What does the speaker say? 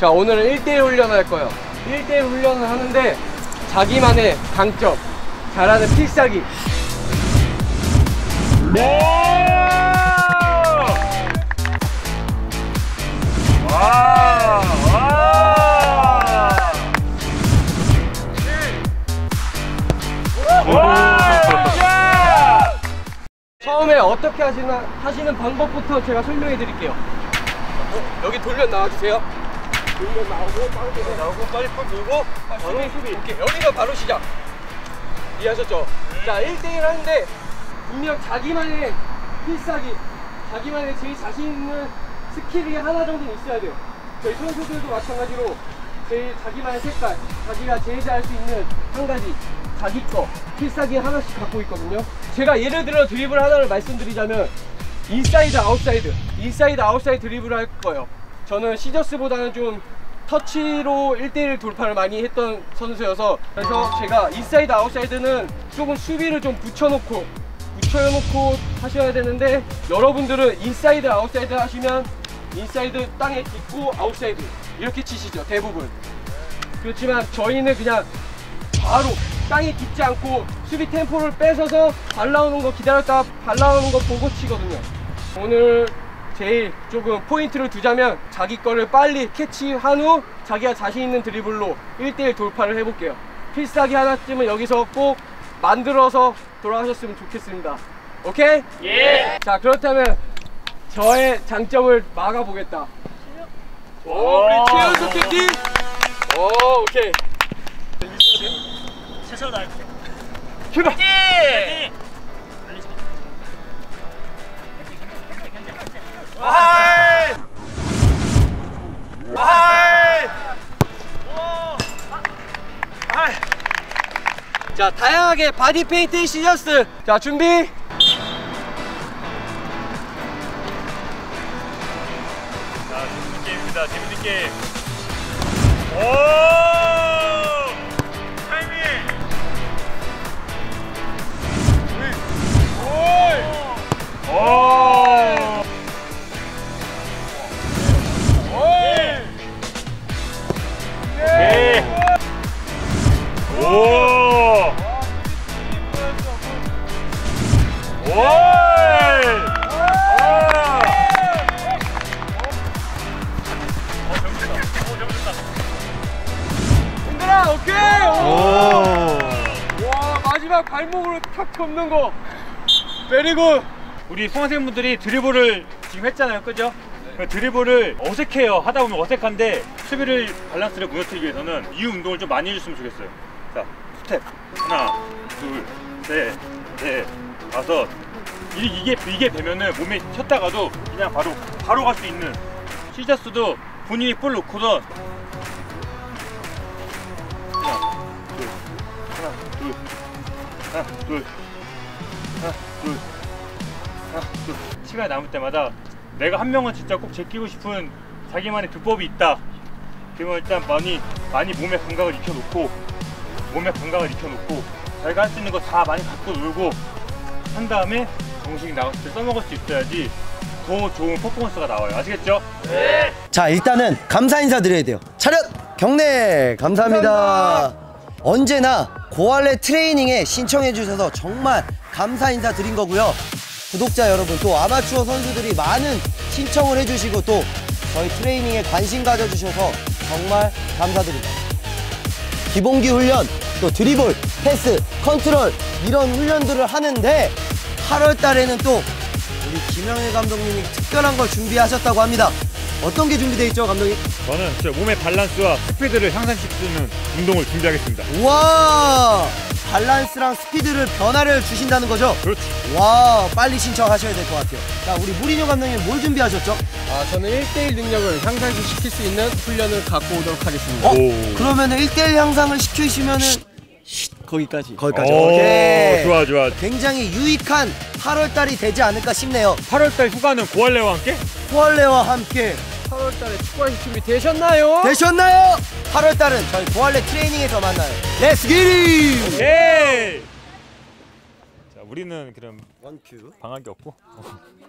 자, 오늘은 1대1 훈련을 할 거예요. 1대1 훈련을 하는데 자기만의 강점, 잘하는 필살기. 처음에 어떻게 하시는 방법부터 제가 설명해 드릴게요. 여기 돌려 나와주세요. 돌려 나오고 빠르게 나오고 빨리 팍 돌고 바로 수비. 오케이, 여기가 바로 시작. 이해하셨죠? 자, 1대1 하는데 분명 자기만의 필살기, 자기만의 제일 자신 있는 스킬이 하나 정도는 있어야 돼요. 저희 선수들도 마찬가지로 제일 자기만의 색깔, 자기가 제일 잘 할 수 있는 한 가지 자기 거 필살기 하나씩 갖고 있거든요. 제가 예를 들어 드리블 하나를 말씀드리자면 인사이드 아웃사이드 드리블을 할 거예요. 저는 시저스보다는 좀 터치로 1대1 돌파를 많이 했던 선수여서, 그래서 제가 인사이드 아웃사이드는 조금 수비를 좀 붙여놓고 하셔야 되는데, 여러분들은 인사이드 아웃사이드 하시면 인사이드 땅에 딛고 아웃사이드 이렇게 치시죠, 대부분. 그렇지만 저희는 그냥 바로 땅에 딛지 않고 수비 템포를 뺏어서 발 나오는 거 기다렸다가 발 나오는 거 보고 치거든요. 오늘 제일 조금 포인트를 두자면 자기 거를 빨리 캐치한 후 자기가 자신 있는 드리블로 1대1 돌파를 해볼게요. 필살기 하나쯤은 여기서 꼭 만들어서 돌아가셨으면 좋겠습니다. 오케이? 예! 자, 그렇다면 저의 장점을 막아보겠다. 오, 우리 최연소 캡틴! 오, 오케이. 최선을 다할게요. 출발! 자, 다양하게 바디 페인트 시저스. 자, 준비. 자, 재밌는 게임입니다. 재밌는 게임. 오! 발목으로 탁 접는 거 베리굿. 우리 수강생분들이 드리블을 지금 했잖아요, 그죠? 네. 드리블을 어색해요. 하다 보면 어색한데 수비를 밸런스를 무너뜨리기 위해서는 이 운동을 좀 많이 해줬으면 좋겠어요. 자, 스텝 하나, 둘, 셋, 넷, 다섯. 이게 되면은 몸에 쳤다가도 그냥 바로 갈 수 있는. 시저스도 본인이 볼 놓고서 하나 둘 시간이 남을 때마다 내가 한 명은 진짜 꼭 제끼고 싶은 자기만의 비법이 있다. 그러면 일단 많이 몸에 감각을 익혀놓고 자기가 할 수 있는 거 다 많이 갖고 놀고 한 다음에 정식이 나갔을 때 써먹을 수 있어야지 더 좋은 퍼포먼스가 나와요. 아시겠죠? 네! 자, 일단은 감사 인사 드려야 돼요. 차렷! 경례! 감사합니다. 언제나 고알레 트레이닝에 신청해 주셔서 정말 감사 인사 드린 거고요. 구독자 여러분, 또 아마추어 선수들이 많은 신청을 해주시고 또 저희 트레이닝에 관심 가져주셔서 정말 감사드립니다. 기본기 훈련, 또 드리블, 패스, 컨트롤 이런 훈련들을 하는데 8월 달에는 또 우리 김영일 감독님이 특별한 걸 준비하셨다고 합니다. 어떤 게 준비되어 있죠, 감독님? 저는 제 몸의 밸런스와 스피드를 향상시키는 운동을 준비하겠습니다. 우와! 밸런스랑 스피드를 변화를 주신다는 거죠? 그렇죠. 와, 빨리 신청하셔야 될 것 같아요. 자, 우리 무리뉴 감독님 뭘 준비하셨죠? 저는 1대1 능력을 향상시킬 수 있는 훈련을 갖고 오도록 하겠습니다. 그러면 1대1 향상을 시키시면은 거기까지. 오케이. 좋아. 굉장히 유익한 8월달이 되지 않을까 싶네요. 8월달 휴가는 고알레와 함께? 고알레와 함께 8월달에 축구하실 준비 되셨나요? 8월달은 저희 고알레 트레이닝에서 만나요. Let's get it! 오케이! 자, 우리는 그럼 방학이 없고